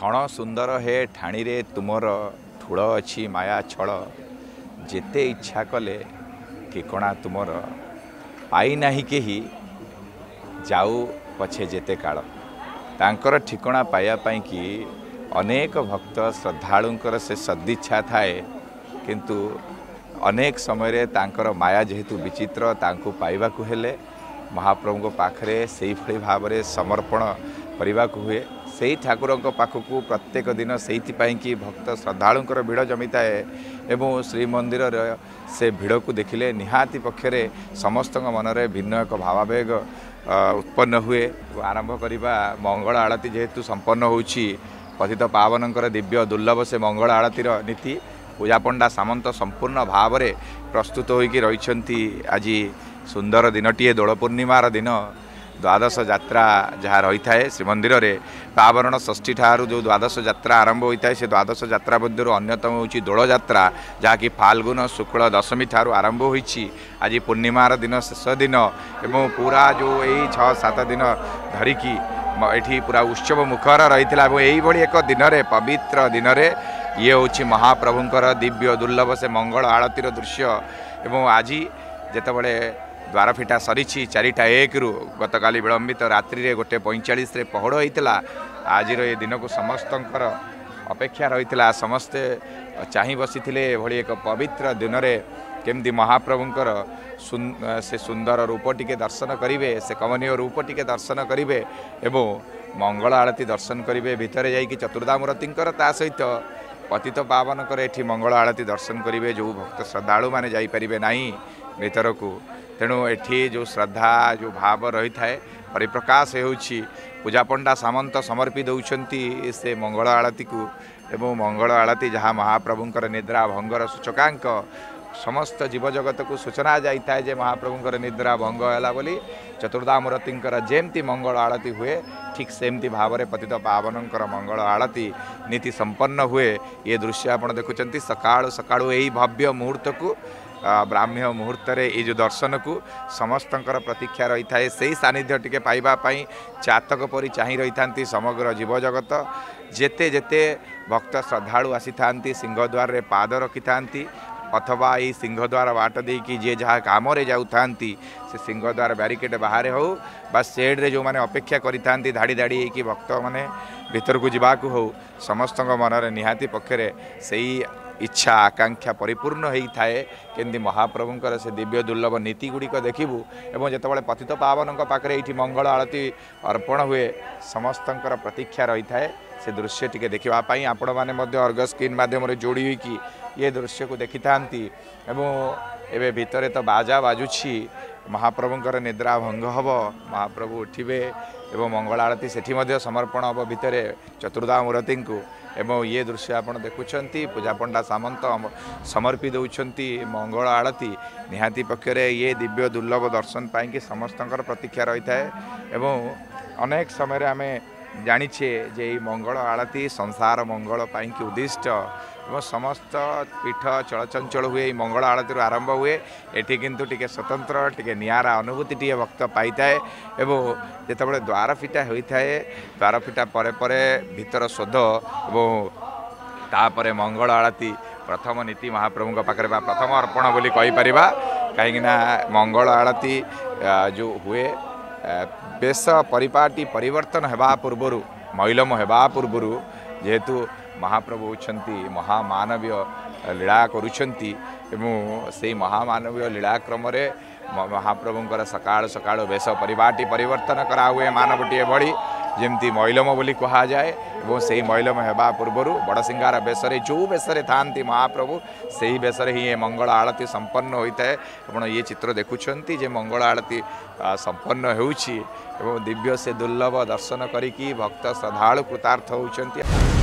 क्षण सुंदर है ठाणी रे तुमर ठूल अच्छी माया छल जेते इच्छा कले किकणा तुमर पाई नाही केही जाऊ पछे जेते काल तांकर ठिकणा पाया पाई कि अनेक भक्त श्रद्धालुंकर से सदिच्छा थाए किंतु अनेक समय रे तांकर माया जेहेतु विचित्र तांकु पाइबाकु हेले महाप्रभु पाखरे सेही भली भाव रे समर्पण करिबाकु हुए। सेही ठाकुर पाखकू प्रत्येक दिन से कि भक्त श्रद्धालुंकर भीड़ जमीता है एवं श्रीमंदिर से भीड़ को देखिले निहाती पक्षर समस्त मनरे भिन्न एक भावावेग उत्पन्न हुए। आरंभ करवा मंगल आरती जेहेतु संपन्न होची कथित पावनकर दिव्य दुर्लभ से मंगल आरतीर नीति पूजा पंडा सामंत संपूर्ण भाव में प्रस्तुत होकर रही। आज सुंदर दिनटीए दोल पूर्णिमार दिन द्वादश यात्रा जहाँ रही थाए श्रीमंदिर रे पावरण षष्ठी ठारू जो द्वादश यात्रा आरंभ होता है से द्वादश यात्रा मध्य अन्यतम होची दोल यात्रा जहाँकि फाल्गुन शुक्ल दशमी ठारू आरंभ होईची। आज पूर्णिमार दिन शेष दिन एवं पूरा जो यही 6-7 दिन धरिकी ये पूरा उत्सव मुखर रही है। यही एक दिन पवित्र दिन ये हूँ महाप्रभुंकर दिव्य दुर्लभ से मंगल आरतीर दृश्य एवं आज जितेबाला द्वारफिटा सरी 4:01 रु गतकाली विलंबित रात्रि रे 1:45 रे पहड़ होता। आज ये दिन को समस्त अपेक्षा रही समस्ते चाह बसी भली एक पवित्र दिन केमती महाप्रभुंकर से सुंदर रूप टिके दर्शन करिवे से कमनीय रूप टिके दर्शन करिवे एवं मंगल आरती दर्शन करिवे भितर जाइए चतुर्धामूर्तिंकर ता सहित पतित पावन करे एठी मंगल आरती दर्शन करिवे जो भक्त श्रद्धालु माने जाई परिवे नाही भीतर को। तेणु एठी जो श्रद्धा जो भाव रही थाए परिप्रकाश होउछि पूजा पंडा सामंत समर्पित होउछंती से मंगल आरती को एवं मंगल आरती जहाँ महाप्रभुंकर निद्रा भंगर सूचकांक समस्त जीवजगत को सूचना जाता है जे महाप्रभुंकर निद्रा भंग हैला बोली चतुर्धामूर्तिंकर जेमती मंगल आरती हुए ठीक सेमती भाव में पतित पावनकर मंगल आरती नीति संपन्न हुए। ये दृश्य आपण देखुं सकाळु सकाळु यही भव्य मुहूर्त को ब्राह्म्य मुहूर्त रे ये जो दर्शन को समस्तंकर प्रतीक्षा रही थाए से सानिध्य टिके पाइबा पाई चातक परी चाह रही था समग्र जीवजगत जेते जेते भक्त श्रद्धालु आसी था सिंहद्वार रे पाद रखि था अथवा ये सिंहद्वार बाट दे कि जे जहाँ काम जाऊँ से सिंहद्वार बारिकेड बाहर हो बा सेड्रे जो मैंने अपेक्षा करी धाड़ी धाड़ी कि भक्त मैंने भीतर को जावाक हो समस्त मनरे निहाती पक्षर से इच्छा आकांक्षा परिपूर्ण होता है केमती महाप्रभुंकर से दिव्य दुर्लभ नीति गुड़िक देखू एवं जितेबाला पतित पावन पाखे ये मंगल आरती अर्पण हुए समस्तंकर प्रतीक्षा रही थाए से दृश्य टिके देखापी आपण मैंने अर्ग स्क्रीन मध्यम जोड़ी हुई कि ये दृश्य को देखी था एवं भितर तो बाजा बाजुची महाप्रभुंकर निद्रा भंग हम महाप्रभु उठे एवं मंगल आरती सेठी मध्य समर्पण हम भितर चतुर्धामूर्ति को एवं ये दृश्य आप देखुंट पूजा पंडा सामंत समर्पी दौरान मंगल आरती निहाती पक्षर ये दिव्य दुर्लभ दर्शन पाई समस्त प्रतीक्षा रही थाए एवं अनेक समय आम जानीचे जे मंगल आरती संसार मंगल पाई कि उद्दिष्ट एवं समस्त पीठ चलचंचल हुए मंगल आरती आरंभ हुए। एटी किंतु टिके स्वतंत्र टिके नियारा अनुभूति टी भक्त पाई थाए एवं जितेबाला द्वारफिटा होता है द्वारफिटा पर भीतर शोध एवं तापर मंगल आरती प्रथम नीति महाप्रभु पाखे बा प्रथम अर्पण बोली कहीपर कहीं मंगल आरती जो हुए बेस परिपाटी परिवर्तन हेबा पूर्वर मैलम हेबा पूर्वर जेहेतु महाप्रभु होती महामानवीय लीला करुँच से महामानवीय लीला क्रम महाप्रभुंकर सकाळ सकाळ बेस परिपाटी परिवर्तन करा हुए मानवटीए भली जमती मैलम बोली कहा जाए वो से मैलम हेबा पूर्वर बड़सिंगार बेस जो बेस था महाप्रभु से ही बेस ही मंगल आरती संपन्न होता है। आपड़ ये चित्र देखुंट जे मंगल आरती संपन्न होउछि एवं दिव्य से दुर्लभ दर्शन करी भक्त श्रद्धालु कृतार्थ होउछंती।